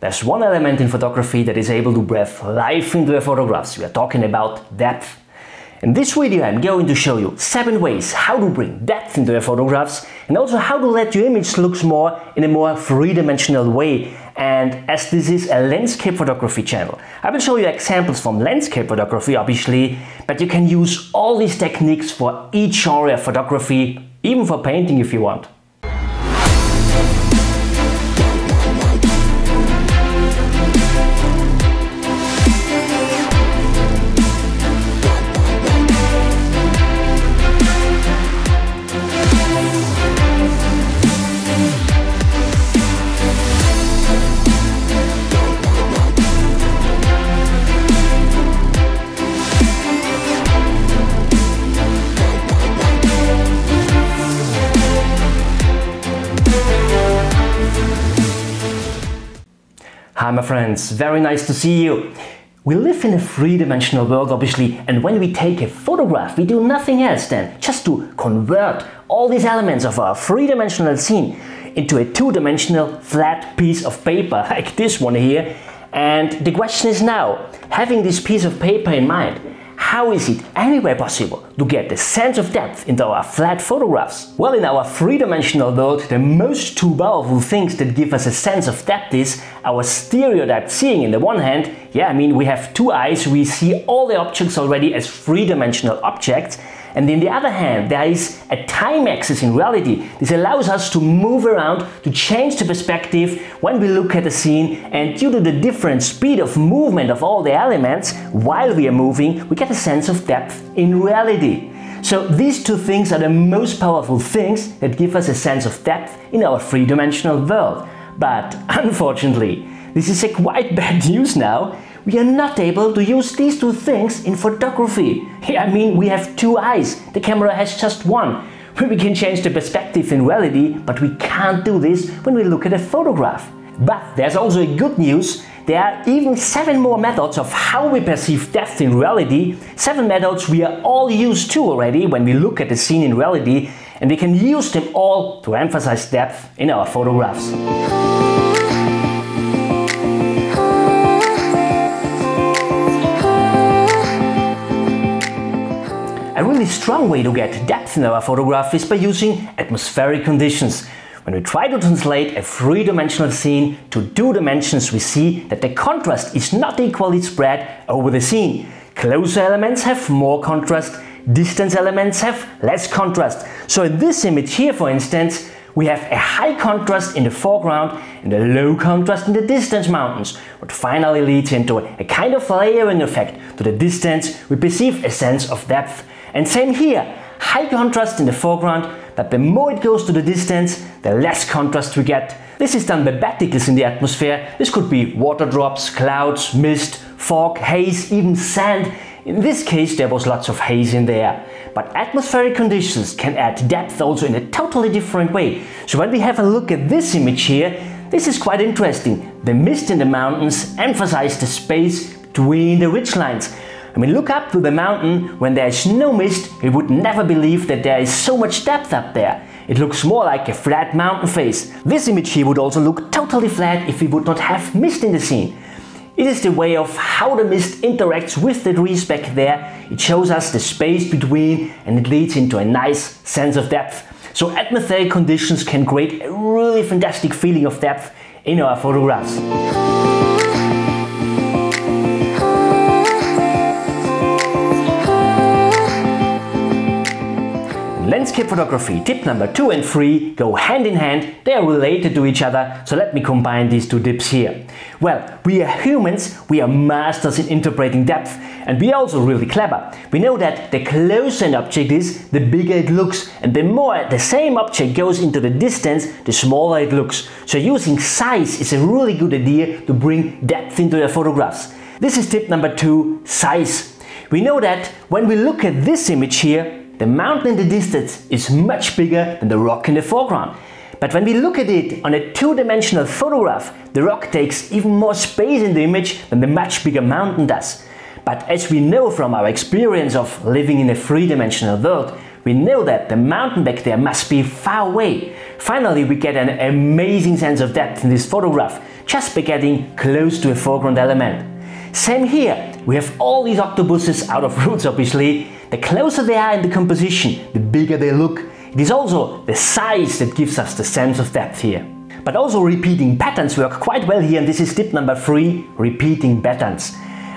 There's one element in photography that is able to breathe life into your photographs. We are talking about depth. In this video I'm going to show you 7 ways how to bring depth into your photographs and also how to let your image look more in a more three-dimensional way. And as this is a landscape photography channel, I will show you examples from landscape photography obviously, but you can use all these techniques for each genre of photography, even for painting if you want. Hi my friends, very nice to see you. We live in a three-dimensional world obviously, and when we take a photograph we do nothing else than just to convert all these elements of our three-dimensional scene into a two-dimensional flat piece of paper like this one here. And the question is now, having this piece of paper in mind, how is it anyway possible to get the sense of depth into our flat photographs? Well, in our three-dimensional world, the most two powerful things that give us a sense of depth is our stereotyped seeing in the one hand. Yeah, I mean, we have two eyes, we see all the objects already as three-dimensional objects. And in the other hand, there is a time axis in reality. This allows us to move around, to change the perspective when we look at a scene, and due to the different speed of movement of all the elements while we are moving, we get a sense of depth in reality. So these two things are the most powerful things that give us a sense of depth in our three-dimensional world. But unfortunately, this is a quite bad news now. We are not able to use these two things in photography. I mean, we have two eyes, the camera has just one. We can change the perspective in reality, but we can't do this when we look at a photograph. But there's also a good news. There are even 7 more methods of how we perceive depth in reality. 7 methods we are all used to already when we look at the scene in reality, and we can use them all to emphasize depth in our photographs. A really strong way to get depth in our photograph is by using atmospheric conditions. When we try to translate a three-dimensional scene to 2 dimensions, we see that the contrast is not equally spread over the scene. Closer elements have more contrast, distance elements have less contrast. So in this image here, for instance, we have a high contrast in the foreground and a low contrast in the distant mountains, what finally leads into a kind of layering effect. To the distance, we perceive a sense of depth. And same here, high contrast in the foreground, but the more it goes to the distance, the less contrast we get. This is done by particles in the atmosphere. This could be water drops, clouds, mist, fog, haze, even sand. In this case there was lots of haze in there. But atmospheric conditions can add depth also in a totally different way. So when we have a look at this image here, this is quite interesting. The mist in the mountains emphasizes the space between the ridgelines. I mean, look up to the mountain. When there is no mist, you would never believe that there is so much depth up there. It looks more like a flat mountain face. This image here would also look totally flat if we would not have mist in the scene. It is the way of how the mist interacts with the trees back there. It shows us the space between and it leads into a nice sense of depth. So atmospheric conditions can create a really fantastic feeling of depth in our photographs. Landscape photography, tip number 2 and 3 go hand in hand, they are related to each other, so let me combine these two tips here. Well, we are humans, we are masters in interpreting depth, and we are also really clever. We know that the closer an object is, the bigger it looks, and the more the same object goes into the distance, the smaller it looks. So using size is a really good idea to bring depth into your photographs. This is tip number 2, size. We know that when we look at this image here, the mountain in the distance is much bigger than the rock in the foreground. But when we look at it on a two-dimensional photograph, the rock takes even more space in the image than the much bigger mountain does. But as we know from our experience of living in a three-dimensional world, we know that the mountain back there must be far away. Finally, we get an amazing sense of depth in this photograph, just by getting close to a foreground element. Same here, we have all these octopuses out of roots obviously. The closer they are in the composition, the bigger they look. It is also the size that gives us the sense of depth here. But also repeating patterns work quite well here, and this is tip number 3, repeating patterns.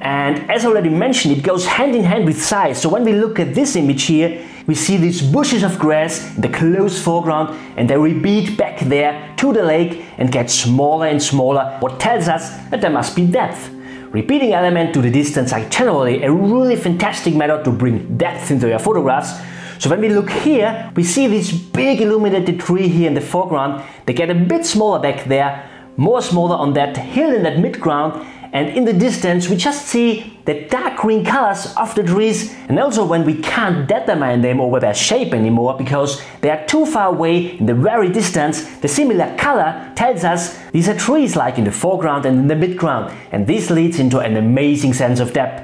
And as already mentioned, it goes hand in hand with size, so when we look at this image here, we see these bushes of grass in the close foreground and they repeat back there to the lake and get smaller and smaller, what tells us that there must be depth. Repeating elements to the distance are generally a really fantastic method to bring depth into your photographs. So when we look here, we see this big illuminated tree here in the foreground. They get a bit smaller back there, more smaller on that hill in that midground, and in the distance we just see the dark green colors of the trees, and also when we can't determine them over their shape anymore because they are too far away in the very distance, the similar color tells us these are trees like in the foreground and in the midground, and this leads into an amazing sense of depth.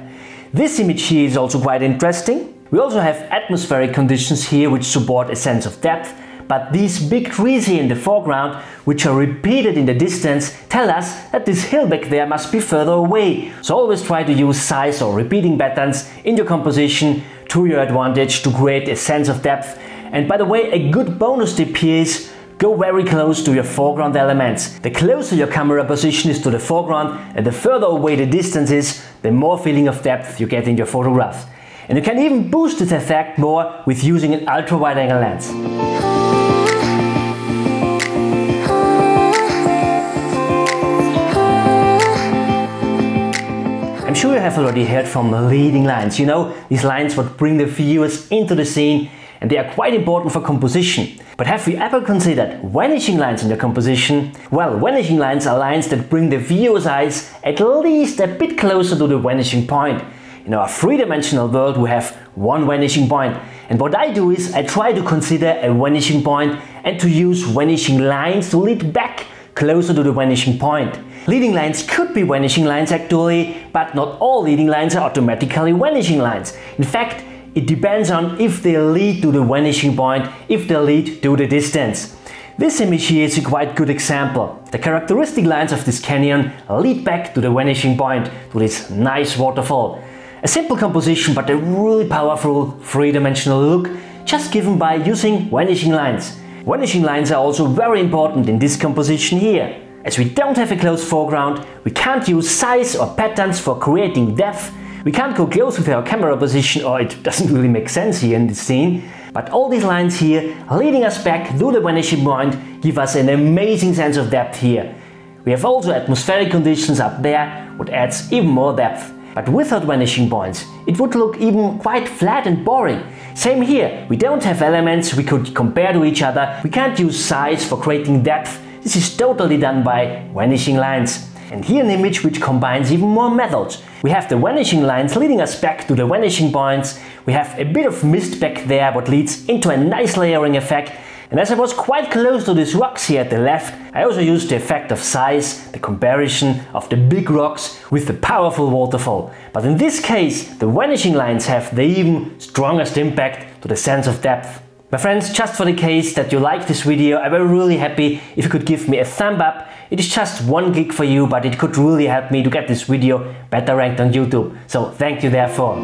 This image here is also quite interesting. We also have atmospheric conditions here which support a sense of depth, but these big trees here in the foreground, which are repeated in the distance, tell us that this hill back there must be further away. So always try to use size or repeating patterns in your composition to your advantage to create a sense of depth. And by the way, a good bonus tip here is go very close to your foreground elements. The closer your camera position is to the foreground and the further away the distance is, the more feeling of depth you get in your photographs. And you can even boost this effect more with using an ultra wide angle lens. I'm sure you have already heard from leading lines. You know, these lines would bring the viewers into the scene, and they are quite important for composition. But have you ever considered vanishing lines in your composition? Well, vanishing lines are lines that bring the viewer's eyes at least a bit closer to the vanishing point. In our three-dimensional world we have one vanishing point, and what I do is I try to consider a vanishing point and to use vanishing lines to lead back closer to the vanishing point. Leading lines could be vanishing lines actually, but not all leading lines are automatically vanishing lines. In fact, it depends on if they lead to the vanishing point, if they lead to the distance. This image here is a quite good example. The characteristic lines of this canyon lead back to the vanishing point, to this nice waterfall. A simple composition, but a really powerful three-dimensional look, just given by using vanishing lines. Vanishing lines are also very important in this composition here. As we don't have a close foreground, we can't use size or patterns for creating depth, we can't go close with our camera position, or it doesn't really make sense here in this scene. But all these lines here, leading us back to the vanishing point, give us an amazing sense of depth here. We have also atmospheric conditions up there, which adds even more depth. But without vanishing points, it would look even quite flat and boring. Same here, we don't have elements we could compare to each other, we can't use size for creating depth. This is totally done by vanishing lines. And here an image which combines even more methods. We have the vanishing lines leading us back to the vanishing points, we have a bit of mist back there what leads into a nice layering effect. And as I was quite close to these rocks here at the left, I also used the effect of size, the comparison of the big rocks with the powerful waterfall. But in this case, the vanishing lines have the even strongest impact to the sense of depth. My friends, just for the case that you like this video, I were really happy if you could give me a thumb up. It is just one click for you, but it could really help me to get this video better ranked on YouTube. So thank you therefore.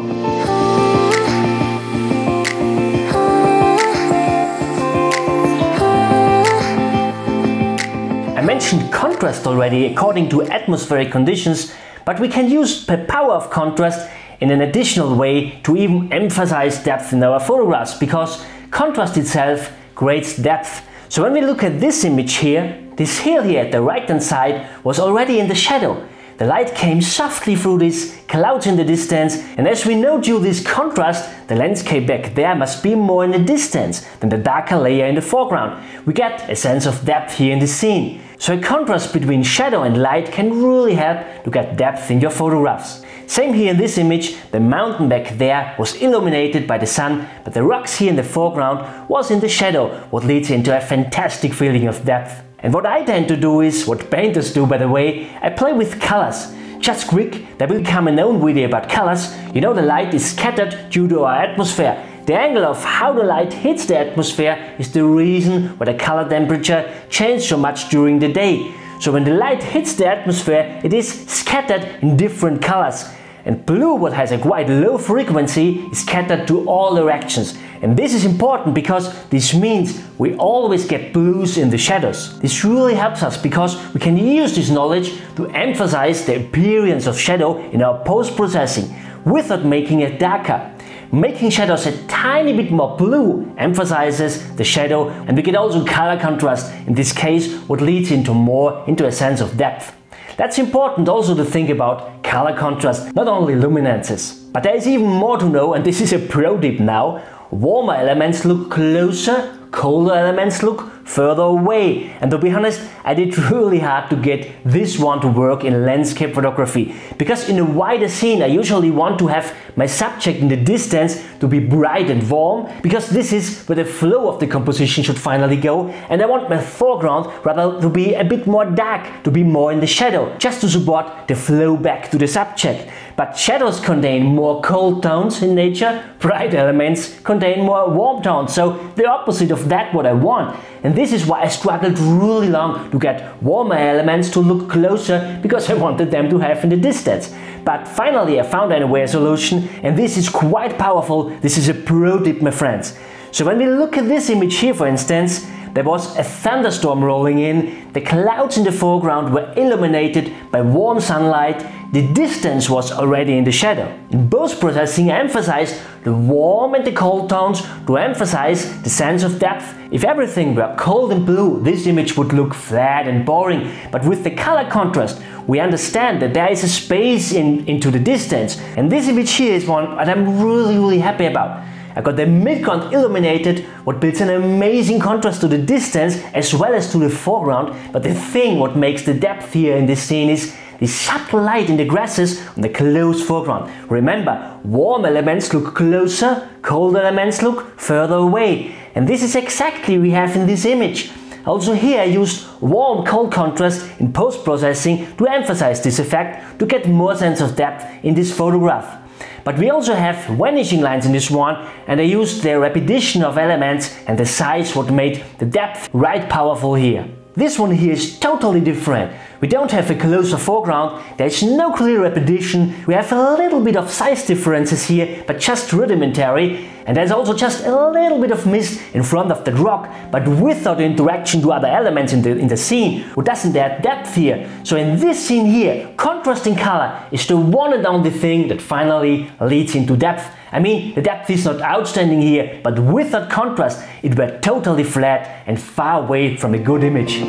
I mentioned contrast already according to atmospheric conditions, but we can use the power of contrast in an additional way to even emphasize depth in our photographs, because contrast itself creates depth. So when we look at this image here, this hill here at the right hand side was already in the shadow. The light came softly through these clouds in the distance, and as we know due to this contrast, the landscape back there must be more in the distance than the darker layer in the foreground. We get a sense of depth here in the scene. So a contrast between shadow and light can really help to get depth in your photographs. Same here in this image, the mountain back there was illuminated by the sun, but the rocks here in the foreground was in the shadow, what leads into a fantastic feeling of depth. And what I tend to do is, what painters do by the way, I play with colors. Just quick, there will come an own video about colors. You know, the light is scattered due to our atmosphere. The angle of how the light hits the atmosphere is the reason why the color temperature changes so much during the day. So when the light hits the atmosphere, it is scattered in different colors. And blue, what has a quite low frequency, is scattered to all directions. And this is important because this means we always get blues in the shadows. This really helps us because we can use this knowledge to emphasize the appearance of shadow in our post-processing without making it darker. Making shadows a tiny bit more blue emphasizes the shadow, and we get also color contrast, in this case what leads into a sense of depth. That's important also to think about color contrast, not only luminances. But there is even more to know, and this is a pro tip now. Warmer elements look closer, colder elements look further away. And to be honest, I did really hard to get this one to work in landscape photography. Because in a wider scene I usually want to have my subject in the distance to be bright and warm, because this is where the flow of the composition should finally go. And I want my foreground rather to be a bit more dark, to be more in the shadow, just to support the flow back to the subject. But shadows contain more cold tones in nature, bright elements contain more warm tones, so the opposite of that what I want. And this is why I struggled really long to get warmer elements to look closer, because I wanted them to have in the distance. But finally I found an aware solution, and this is quite powerful. This is a pro tip, my friends. So when we look at this image here, for instance, there was a thunderstorm rolling in, the clouds in the foreground were illuminated by warm sunlight, the distance was already in the shadow. In post-processing I emphasized the warm and the cold tones to emphasize the sense of depth. If everything were cold and blue, this image would look flat and boring, but with the color contrast we understand that there is a space into the distance, and this image here is one that I'm really happy about. I got the midground illuminated, what builds an amazing contrast to the distance as well as to the foreground. But the thing what makes the depth here in this scene is the subtle light in the grasses on the close foreground. Remember, warm elements look closer, cold elements look further away. And this is exactly what we have in this image. Also here I used warm-cold contrast in post-processing to emphasize this effect, to get more sense of depth in this photograph. But we also have vanishing lines in this one, and I used the repetition of elements and the size what made the depth right powerful here. This one here is totally different. We don't have a closer foreground, there is no clear repetition, we have a little bit of size differences here, but just rudimentary, and there's also just a little bit of mist in front of the rock, but without interaction to other elements in the scene, who doesn't add depth here. So in this scene here, contrasting color is the one and only thing that finally leads into depth. I mean, the depth is not outstanding here, but without contrast it were totally flat and far away from a good image.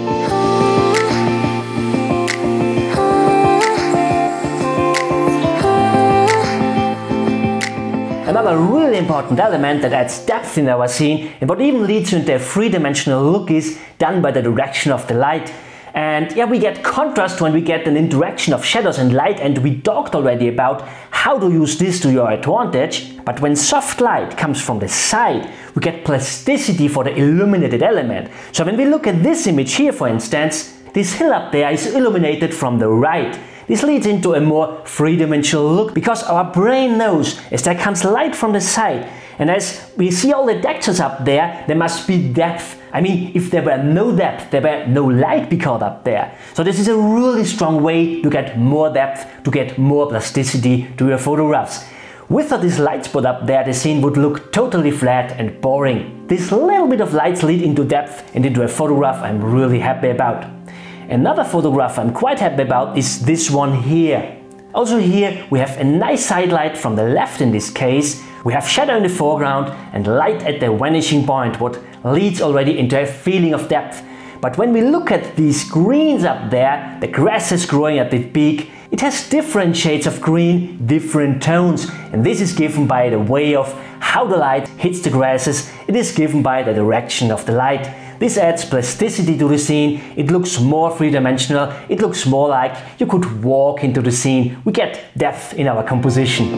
Another really important element that adds depth in our scene and what even leads into a three-dimensional look is done by the direction of the light. And yeah, we get contrast when we get an interaction of shadows and light, and we talked already about how to use this to your advantage. But when soft light comes from the side, we get plasticity for the illuminated element. So when we look at this image here, for instance, this hill up there is illuminated from the right. This leads into a more three-dimensional look, because our brain knows as there comes light from the side, and as we see all the textures up there, there must be depth. I mean, if there were no depth, there were no light be caught up there. So this is a really strong way to get more depth, to get more plasticity to your photographs. Without this light spot up there, the scene would look totally flat and boring. This little bit of lights lead into depth and into a photograph I'm really happy about. Another photograph I'm quite happy about is this one here. Also here we have a nice side light from the left in this case. We have shadow in the foreground and light at the vanishing point, what leads already into a feeling of depth. But when we look at these greens up there, the grass is growing at the peak. It has different shades of green, different tones, and this is given by the way of how the light hits the grasses. It is given by the direction of the light. This adds plasticity to the scene, it looks more three-dimensional, it looks more like you could walk into the scene. We get depth in our composition.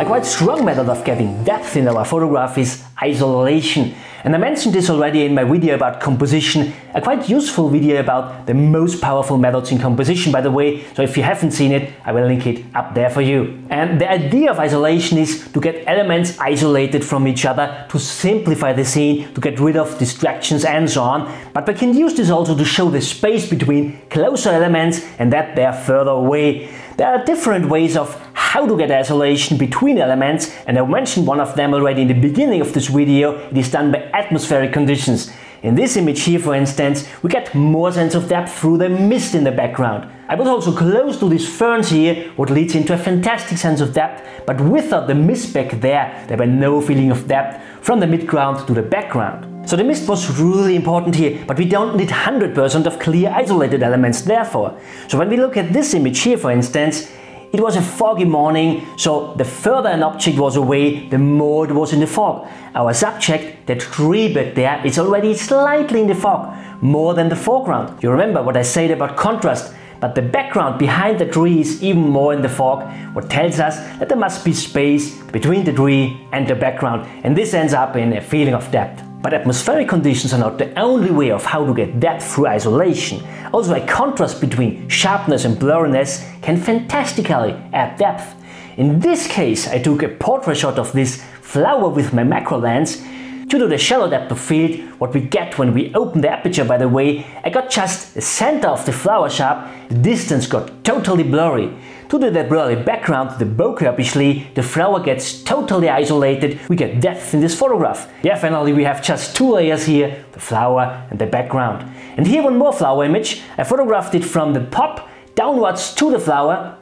A quite strong method of getting depth in our photograph is isolation. And I mentioned this already in my video about composition, a quite useful video about the most powerful methods in composition, by the way, so if you haven't seen it, I will link it up there for you. And the idea of isolation is to get elements isolated from each other, to simplify the scene, to get rid of distractions and so on. But we can use this also to show the space between closer elements and that they're further away. There are different ways of how to get isolation between elements, and I mentioned one of them already in the beginning of this video. It is done by atmospheric conditions. In this image here, for instance, we get more sense of depth through the mist in the background. I was also close to these ferns here, what leads into a fantastic sense of depth, but without the mist back there were no feeling of depth from the midground to the background. So the mist was really important here, but we don't need 100% of clear isolated elements therefore. So when we look at this image here, for instance, it was a foggy morning, so the further an object was away, the more it was in the fog. Our subject, that tree back there, is already slightly in the fog, more than the foreground. You remember what I said about contrast, but the background behind the tree is even more in the fog, what tells us that there must be space between the tree and the background, and this ends up in a feeling of depth. But atmospheric conditions are not the only way of how to get depth through isolation. Also, a contrast between sharpness and blurriness can fantastically add depth. In this case, I took a portrait shot of this flower with my macro lens. Due to the shallow depth of field, what we get when we open the aperture, by the way, I got just the center of the flower sharp, the distance got totally blurry. Due to the blurry background, the bokeh obviously, the flower gets totally isolated, we get depth in this photograph. Yeah, finally we have just two layers here, the flower and the background. And here one more flower image, I photographed it from the pop downwards to the flower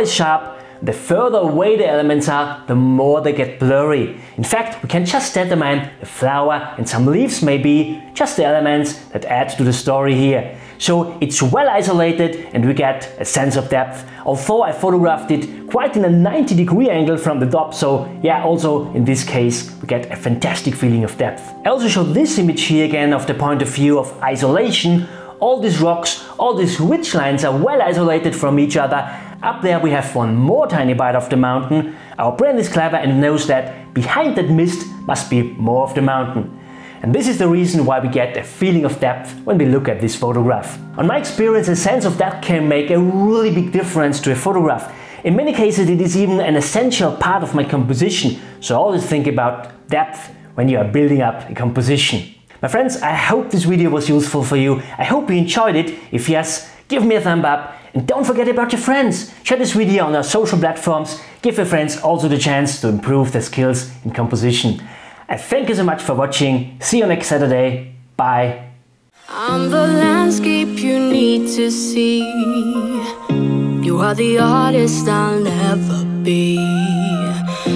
is sharp, the further away the elements are, the more they get blurry. In fact, we can just determine the flower and some leaves maybe, just the elements that add to the story here. So it's well isolated and we get a sense of depth, although I photographed it quite in a 90-degree angle from the top, so yeah, also in this case we get a fantastic feeling of depth. I also showed this image here again of the point of view of isolation. All these rocks, all these ridge lines are well isolated from each other. Up there we have one more tiny bite of the mountain. Our brain is clever and knows that behind that mist must be more of the mountain. And this is the reason why we get a feeling of depth when we look at this photograph. On my experience, a sense of depth can make a really big difference to a photograph. In many cases it is even an essential part of my composition, so always think about depth when you are building up a composition. My friends, I hope this video was useful for you. I hope you enjoyed it. If yes, give me a thumb up and don't forget about your friends. Share this video on our social platforms. Give your friends also the chance to improve their skills in composition. I thank you so much for watching. See you next Saturday. Bye. I'm the landscape you need to see. You are the artist I'll never be.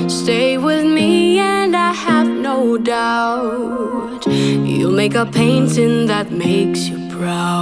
Stay with me and I have no doubt. You'll make a painting that makes you proud.